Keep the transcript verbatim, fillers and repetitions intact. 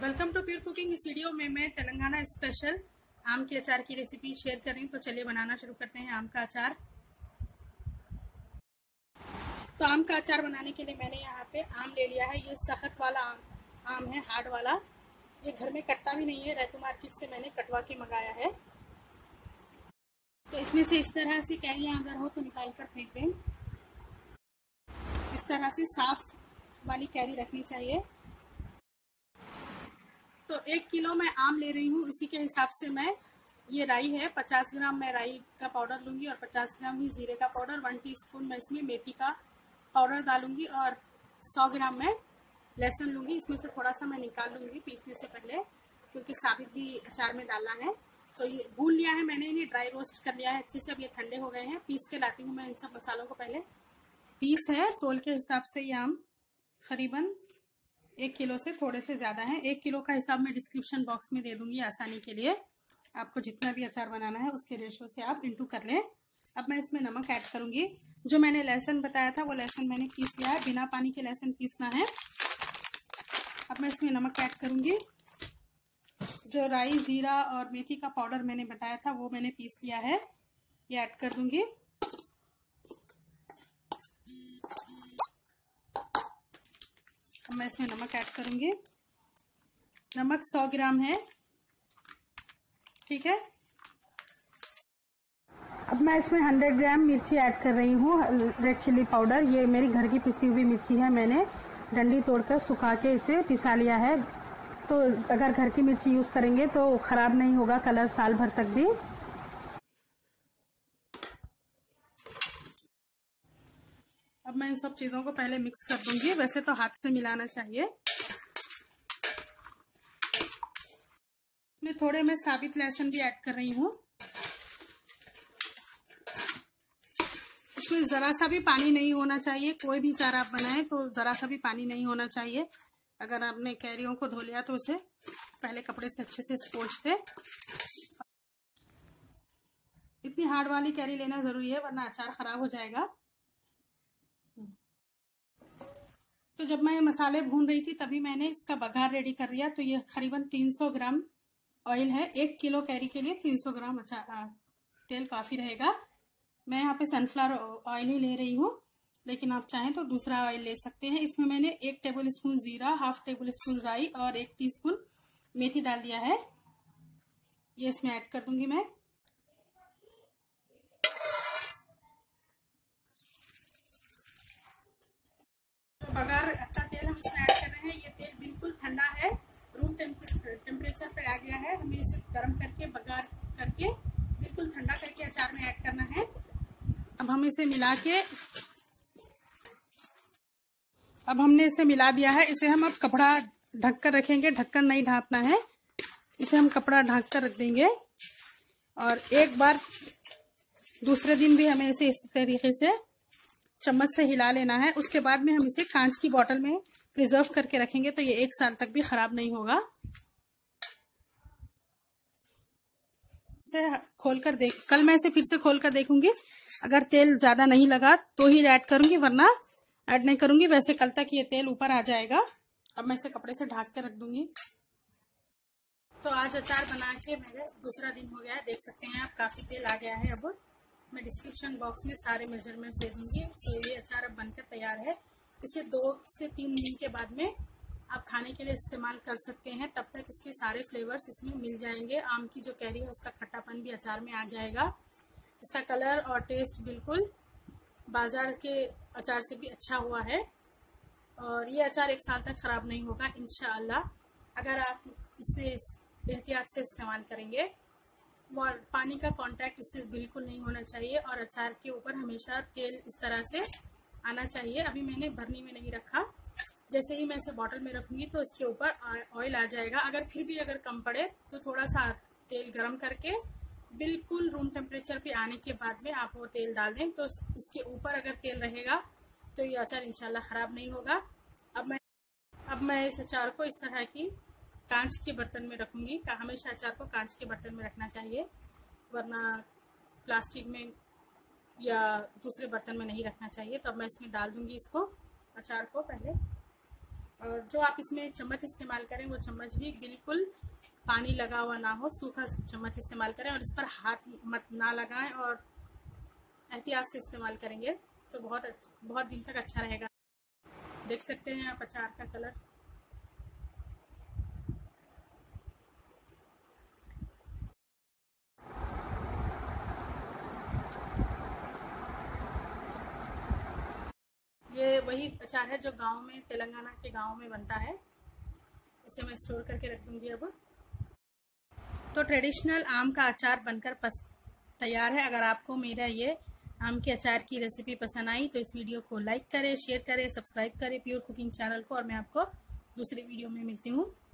Welcome to pure cooking. इस video में मैं तेलंगाना स्पेशल आम के अचार की रेसिपी शेयर कर रही हूँ। तो चलिए बनाना शुरू करते हैं आम का अचार। तो आम का अचार बनाने के लिए मैंने यहाँ पे आम ले लिया है। ये सख्त वाला आम आम है, हार्ड वाला। ये घर में कटता भी नहीं है, रैतू मार्केट से मैंने कटवा के मंगाया है। तो इसमें से इस तरह से कैरियाँ अगर हो तो निकाल कर फेंक दें। इस तरह से साफ वाली कैरी रखनी चाहिए। तो एक किलो मैं आम ले रही हूँ, इसी के हिसाब से मैं ये राई है पचास ग्राम मैं राई का पाउडर लूँगी और पचास ग्राम ही जीरे का पाउडर, वन टीस्पून मैं इसमें मेथी का पाउडर डालूंगी और सौ ग्राम मैं लहसुन लूँगी। इसमें से थोड़ा सा मैं निकाल लूँगी पीसने से पहले, क्योंकि साबित भी अचार में डालना है। तो ये भून लिया है मैंने, इन्हें ड्राई रोस्ट कर लिया है अच्छे से। अब ये ठंडे हो गए हैं, पीस के लाती हूँ मैं इन सब मसालों को। पहले पीस है तोल के हिसाब से ये आम करीबन एक किलो से थोड़े से ज़्यादा है। एक किलो का हिसाब मैं डिस्क्रिप्शन बॉक्स में दे दूंगी आसानी के लिए। आपको जितना भी अचार बनाना है उसके रेशो से आप इंटू कर लें। अब मैं इसमें नमक ऐड करूंगी। जो मैंने लहसुन बताया था वो लहसुन मैंने पीस लिया है, बिना पानी के लहसुन पीसना है। अब मैं इसमें नमक ऐड करूंगी। जो राई, जीरा और मेथी का पाउडर मैंने बताया था वो मैंने पीस लिया है, ये ऐड कर दूंगी। मैं इसमें नमक ऐड करूंगी। नमक सौ ग्राम है, ठीक है। अब मैं इसमें सौ ग्राम मिर्ची ऐड कर रही हूँ, रेड चिल्ली पाउडर। ये मेरी घर की पिसी हुई मिर्ची है, मैंने डंडी तोड़कर सुखा के इसे पिसा लिया है। तो अगर घर की मिर्ची यूज़ करेंगे तो ख़राब नहीं होगा कलर साल भर तक भी। अब मैं इन सब चीज़ों को पहले मिक्स कर दूंगी। वैसे तो हाथ से मिलाना चाहिए। इसमें थोड़े मैं साबित लहसुन भी ऐड कर रही हूँ। इसमें ज़रा सा भी पानी नहीं होना चाहिए। कोई भी अचार आप बनाएं तो ज़रा सा भी पानी नहीं होना चाहिए। अगर आपने कैरियों को धो लिया तो उसे पहले कपड़े से अच्छे से पोंछ दे। इतनी हार्ड वाली कैरी लेना ज़रूरी है, वरना अचार ख़राब हो जाएगा। तो जब मैं मसाले भून रही थी तभी मैंने इसका बघार रेडी कर दिया। तो ये करीबन तीन सौ ग्राम ऑयल है। एक किलो कैरी के लिए तीन सौ ग्राम अचार तेल काफ़ी रहेगा। मैं यहाँ पे सनफ्लावर ऑयल ही ले रही हूँ, लेकिन आप चाहें तो दूसरा ऑयल ले सकते हैं। इसमें मैंने एक टेबल स्पून जीरा, हाफ टेबल स्पून राई और एक टीस्पून मेथी डाल दिया है। ये इसमें ऐड कर दूंगी मैं। बघार का तेल हम इसमें ऐड कर रहे हैं। ये तेल बिल्कुल ठंडा है, रूम टेम्परेचर पर आ गया है। हमें इसे गर्म करके बघार करके बिल्कुल ठंडा करके अचार में ऐड करना है। अब हम इसे मिला के अब हमने इसे मिला दिया है। इसे हम अब कपड़ा ढक कर रखेंगे। ढक्कन नहीं ढांपना है, इसे हम कपड़ा ढक कर रख देंगे। और एक बार दूसरे दिन भी हमें इसे इस तरीके से चम्मच से हिला लेना है। उसके बाद में हम इसे कांच की बोतल में प्रिजर्व करके रखेंगे, तो ये एक साल तक भी खराब नहीं होगा। इसे खोलकर देख कल मैं इसे फिर से खोलकर देखूंगी। अगर तेल ज्यादा नहीं लगा तो ही ऐड करूंगी, वरना ऐड नहीं करूंगी। वैसे कल तक ये तेल ऊपर आ जाएगा। अब मैं इसे कपड़े से ढक के रख दूंगी। तो आज अचार बना के मेरा दूसरा दिन हो गया है। देख सकते हैं आप, काफी तेल आ गया है। अब मैं डिस्क्रिप्शन बॉक्स में सारे मेजरमेंट्स दे दूंगी। तो ये अचार अब बनकर तैयार है। इसे दो से तीन दिन के बाद में आप खाने के लिए इस्तेमाल कर सकते हैं। तब तक इसके सारे फ्लेवर्स इसमें मिल जाएंगे। आम की जो कैरी है उसका खट्टापन भी अचार में आ जाएगा। इसका कलर और टेस्ट बिल्कुल बाजार के अचार से भी अच्छा हुआ है। और ये अचार एक साल तक खराब नहीं होगा इंशाअल्लाह, अगर आप इसे एहतियात से इस्तेमाल करेंगे। और पानी का कांटेक्ट इससे बिल्कुल नहीं होना चाहिए। और अचार के ऊपर हमेशा तेल इस तरह से आना चाहिए। अभी मैंने भरनी में नहीं रखा, जैसे ही मैं इसे बॉटल में रखूंगी तो इसके ऊपर ऑयल आ जाएगा। अगर फिर भी अगर कम पड़े तो थोड़ा सा तेल गरम करके बिल्कुल रूम टेम्परेचर पे आने के बाद में आप वो तेल डाल दें। तो इसके ऊपर अगर तेल रहेगा तो ये अचार इंशाल्लाह खराब नहीं होगा। अब मैं अब मैं इस अचार को इस तरह की कांच के बर्तन में रखूंगी। हमेशा अचार को कांच के बर्तन में रखना चाहिए, वरना प्लास्टिक में या दूसरे बर्तन में नहीं रखना चाहिए। तो अब मैं इसमें डाल दूंगी इसको, अचार को पहले। और जो आप इसमें चम्मच इस्तेमाल करें वो चम्मच भी बिल्कुल पानी लगा हुआ ना हो, सूखा चम्मच इस्तेमाल करें और इस पर हाथ मत ना लगाएं और एहतियात से इस्तेमाल करेंगे तो बहुत बहुत दिन तक अच्छा रहेगा। देख सकते हैं आप अचार का कलर। ये वही अचार है जो गांव में, तेलंगाना के गांव में बनता है। इसे मैं स्टोर करके रख दूंगी। अब तो ट्रेडिशनल आम का अचार बनकर तैयार है। अगर आपको मेरा ये आम के अचार की रेसिपी पसंद आई तो इस वीडियो को लाइक करें, शेयर करें, सब्सक्राइब करें प्योर कुकिंग चैनल को और मैं आपको दूसरी वीडियो में मिलती हूँ।